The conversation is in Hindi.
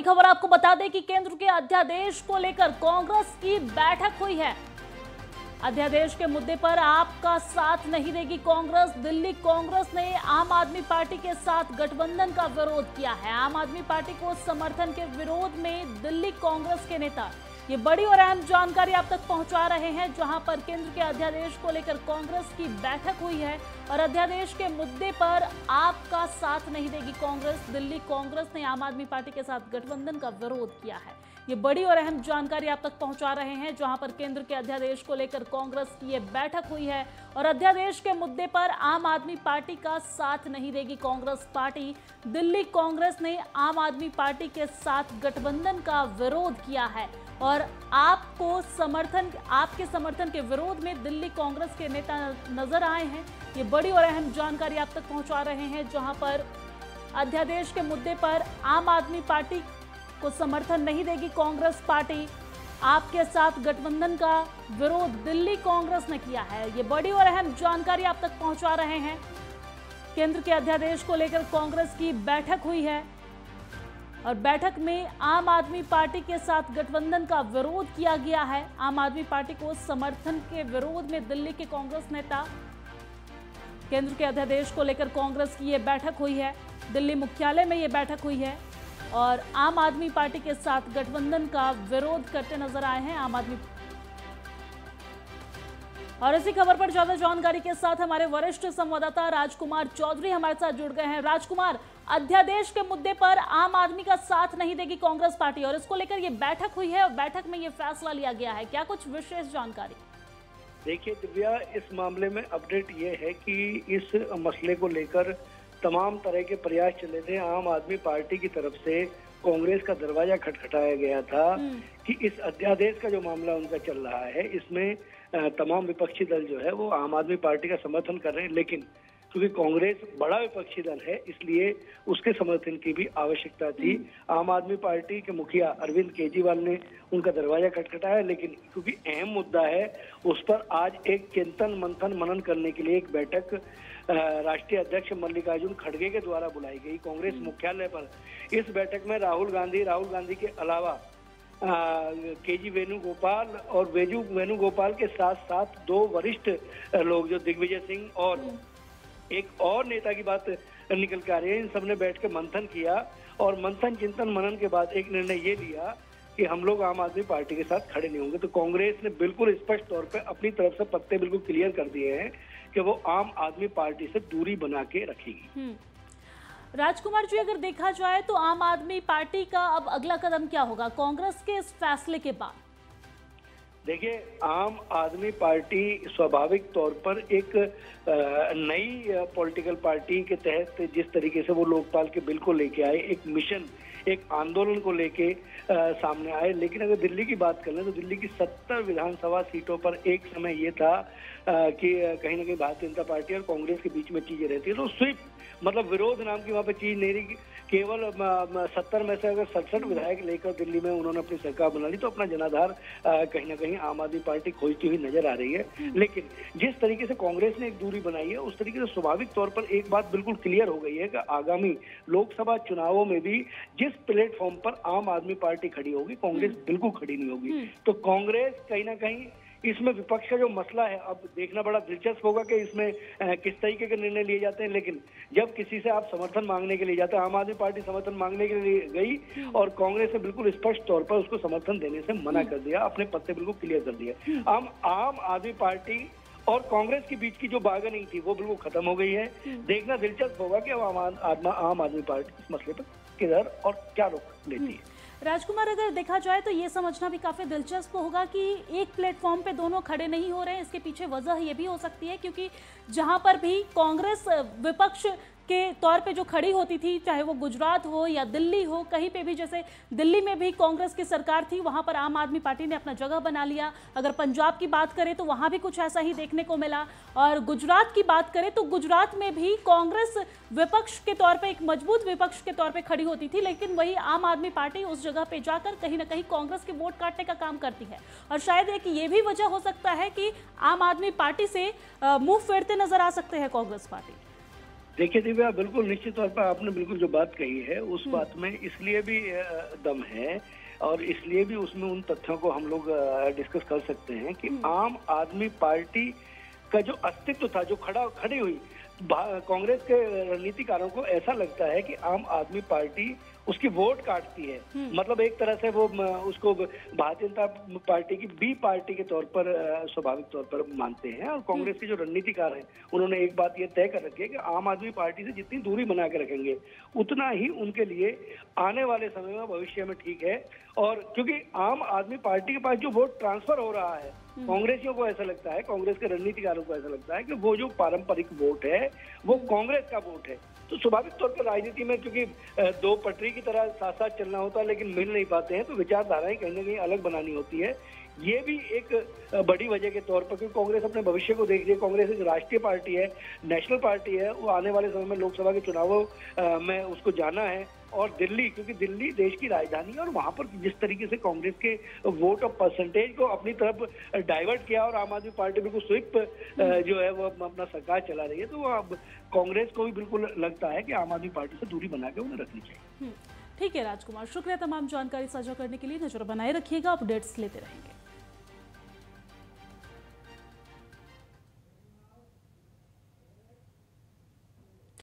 बड़ी खबर आपको बता दें कि केंद्र के अध्यादेश को लेकर कांग्रेस की बैठक हुई है। अध्यादेश के मुद्दे पर आपका साथ नहीं देगी कांग्रेस। दिल्ली कांग्रेस ने आम आदमी पार्टी के साथ गठबंधन का विरोध किया है। आम आदमी पार्टी को समर्थन के विरोध में दिल्ली कांग्रेस के नेता ये बड़ी और अहम जानकारी आप तक पहुंचा रहे हैं, जहां पर केंद्र के अध्यादेश को लेकर कांग्रेस की बैठक हुई है और अध्यादेश के मुद्दे पर आपका साथ नहीं देगी कांग्रेस। दिल्ली कांग्रेस ने आम आदमी पार्टी के साथ गठबंधन का विरोध किया है। ये बड़ी और अहम जानकारी आप तक पहुंचा रहे हैं, जहां पर केंद्र के अध्यादेश को लेकर कांग्रेस की ये बैठक हुई है और अध्यादेश के मुद्दे पर आम आदमी पार्टी का साथ नहीं देगी कांग्रेस पार्टी। दिल्ली कांग्रेस ने आम आदमी पार्टी के साथ गठबंधन का विरोध किया है और आपके समर्थन के विरोध में दिल्ली कांग्रेस के नेता नजर आए हैं। ये बड़ी और अहम जानकारी आप तक पहुँचा रहे हैं, जहाँ पर अध्यादेश के मुद्दे पर आम आदमी पार्टी को समर्थन नहीं देगी कांग्रेस पार्टी। आपके साथ गठबंधन का विरोध दिल्ली कांग्रेस ने किया है। ये बड़ी और अहम जानकारी आप तक पहुंचा रहे हैं। केंद्र के अध्यादेश को लेकर कांग्रेस की बैठक हुई है और बैठक में आम आदमी पार्टी के साथ गठबंधन का विरोध किया गया है। आम आदमी पार्टी को समर्थन के विरोध में दिल्ली के कांग्रेस नेता केंद्र के अध्यादेश को लेकर कांग्रेस की ये बैठक हुई है। दिल्ली मुख्यालय में ये बैठक हुई है और आम आदमी पार्टी के साथ गठबंधन का विरोध करते नजर आए हैं आम आदमी। और इसी खबर पर ज्यादा जानकारी के साथ हमारे वरिष्ठ संवाददाता राजकुमार चौधरी हमारे साथ जुड़ गए हैं। राजकुमार, अध्यादेश के मुद्दे पर आम आदमी का साथ नहीं देगी कांग्रेस पार्टी और इसको लेकर ये बैठक हुई है और बैठक में ये फैसला लिया गया है, क्या कुछ विशेष जानकारी? देखिए दिव्या, इस मामले में अपडेट ये है कि इस मसले को लेकर तमाम तरह के प्रयास चले थे। आम आदमी पार्टी की तरफ से कांग्रेस का दरवाजा खटखटाया गया था कि इस अध्यादेश का जो मामला उनका चल रहा है इसमें तमाम विपक्षी दल जो है वो आम आदमी पार्टी का समर्थन कर रहे हैं, लेकिन क्योंकि कांग्रेस बड़ा विपक्षी दल है इसलिए उसके समर्थन की भी आवश्यकता थी। आम आदमी पार्टी के मुखिया अरविंद केजरीवाल ने उनका दरवाजा खटखटाया, लेकिन क्योंकि अहम मुद्दा है उस पर आज एक चिंतन मंथन मनन करने के लिए एक बैठक राष्ट्रीय अध्यक्ष मल्लिकार्जुन खड़गे के द्वारा बुलाई गई कांग्रेस मुख्यालय पर। इस बैठक में राहुल गांधी के अलावा के जी वेणुगोपाल और वेणुगोपाल के साथ साथ दो वरिष्ठ लोग जो दिग्विजय सिंह और एक और नेता की बात निकल के आ रही है, इन सब ने बैठ के मंथन किया और मंथन चिंतन मनन के बाद एक निर्णय ये लिया कि हम लोग आम आदमी पार्टी के साथ खड़े नहीं होंगे। तो कांग्रेस ने बिल्कुल स्पष्ट तौर पर अपनी तरफ से पत्ते बिल्कुल क्लियर कर दिए हैं कि वो आम आदमी पार्टी से दूरी बना के रखेगी। राजकुमार जी, अगर देखा जाए तो आम आदमी पार्टी का अब अगला कदम क्या होगा कांग्रेस के इस फैसले के बाद? देखिए, आम आदमी पार्टी स्वाभाविक तौर पर एक नई पॉलिटिकल पार्टी के तहत जिस तरीके से वो लोकपाल के बिल को लेके आए, एक मिशन, एक आंदोलन को लेके सामने आए। लेकिन अगर दिल्ली की बात कर लें तो दिल्ली की 70 विधानसभा सीटों पर एक समय ये था कि कहीं ना कहीं भारतीय जनता पार्टी और कांग्रेस के बीच में चीजें रहती है। तो स्वीप मतलब विरोध नाम की वहाँ पर चीज नहीं रही। केवल 70 में से अगर 67 विधायक लेकर दिल्ली में उन्होंने अपनी सरकार बना ली, तो अपना जनाधार कहीं ना कहीं आम आदमी पार्टी खोजती हुई नजर आ रही है। लेकिन जिस तरीके से कांग्रेस ने एक दूरी बनाई है उस तरीके से स्वाभाविक तौर पर एक बात बिल्कुल क्लियर हो गई है कि आगामी लोकसभा चुनावों में भी जिस प्लेटफॉर्म पर आम आदमी पार्टी खड़ी होगी कांग्रेस बिल्कुल खड़ी नहीं होगी। तो कांग्रेस कहीं ना कहीं इसमें विपक्ष का जो मसला है अब देखना बड़ा दिलचस्प होगा कि इसमें किस तरीके के निर्णय लिए जाते हैं। लेकिन जब किसी से आप समर्थन मांगने के लिए जाते हैं, आम आदमी पार्टी समर्थन मांगने के लिए गई और कांग्रेस ने बिल्कुल स्पष्ट तौर पर उसको समर्थन देने से मना कर दिया, अपने पत्ते बिल्कुल क्लियर कर दिए। आम आदमी पार्टी और कांग्रेस के बीच की जो बार्गेनिंग थी वो बिल्कुल खत्म हो गई है। देखना दिलचस्प होगा कि अब आम आदमी पार्टी इस मसले पर किधर और क्या रोक लेती है। राजकुमार, अगर देखा जाए तो ये समझना भी काफी दिलचस्प होगा कि एक प्लेटफॉर्म पे दोनों खड़े नहीं हो रहे हैं। इसके पीछे वजह ये भी हो सकती है क्योंकि जहां पर भी कांग्रेस विपक्ष के तौर पे जो खड़ी होती थी, चाहे वो गुजरात हो या दिल्ली हो, कहीं पे भी, जैसे दिल्ली में भी कांग्रेस की सरकार थी वहाँ पर आम आदमी पार्टी ने अपना जगह बना लिया। अगर पंजाब की बात करें तो वहाँ भी कुछ ऐसा ही देखने को मिला और गुजरात की बात करें तो गुजरात में भी कांग्रेस विपक्ष के तौर पे, एक मजबूत विपक्ष के तौर पर खड़ी होती थी, लेकिन वही आम आदमी पार्टी उस जगह पर जाकर कहीं ना कहीं कांग्रेस के वोट काटने का काम करती है। और शायद एक ये भी वजह हो सकता है कि आम आदमी पार्टी से मुंह फेरते नजर आ सकते हैं कांग्रेस पार्टी। देखिए दिव्या, बिल्कुल निश्चित तौर पर आपने बिल्कुल जो बात कही है उस बात में इसलिए भी दम है और इसलिए भी उसमें उन तथ्यों को हम लोग डिस्कस कर सकते हैं कि आम आदमी पार्टी का जो अस्तित्व था, जो खड़ी हुई, कांग्रेस के रणनीतिकारों को ऐसा लगता है कि आम आदमी पार्टी उसकी वोट काटती है, मतलब एक तरह से वो उसको भारतीय जनता पार्टी की बी पार्टी के तौर पर स्वाभाविक तौर पर मानते हैं। और कांग्रेस के जो रणनीतिकार हैं उन्होंने एक बात ये तय कर रखी है कि आम आदमी पार्टी से जितनी दूरी बना के रखेंगे उतना ही उनके लिए आने वाले समय में, भविष्य में ठीक है। और क्योंकि आम आदमी पार्टी के पास जो वोट ट्रांसफर हो रहा है, कांग्रेसियों को ऐसा लगता है, कांग्रेस के रणनीतिकारों को ऐसा लगता है कि वो जो पारंपरिक वोट है वो कांग्रेस का वोट है। तो स्वाभाविक तौर पर राजनीति में क्योंकि दो पटरी की तरह साथ साथ चलना होता है लेकिन मिल नहीं पाते हैं, तो विचारधाराएं कहीं ना कहीं अलग बनानी होती है। ये भी एक बड़ी वजह के तौर पर, क्योंकि कांग्रेस अपने भविष्य को देख रही है, कांग्रेस एक राष्ट्रीय पार्टी है, नेशनल पार्टी है, वो आने वाले समय में लोकसभा के चुनावों में उसको जाना है। और दिल्ली, क्योंकि दिल्ली देश की राजधानी है और वहाँ पर जिस तरीके से कांग्रेस के वोट और परसेंटेज को अपनी तरफ डाइवर्ट किया और आम आदमी पार्टी बिल्कुल स्विप जो है वो अपना सरकार चला रही है, तो अब कांग्रेस को भी बिल्कुल लगता है कि आम आदमी पार्टी से दूरी बना के उन्हें रखनी चाहिए। ठीक है राजकुमार, शुक्रिया तमाम जानकारी साझा करने के लिए। नजर बनाए रखिएगा, अपडेट्स लेते रहेंगे।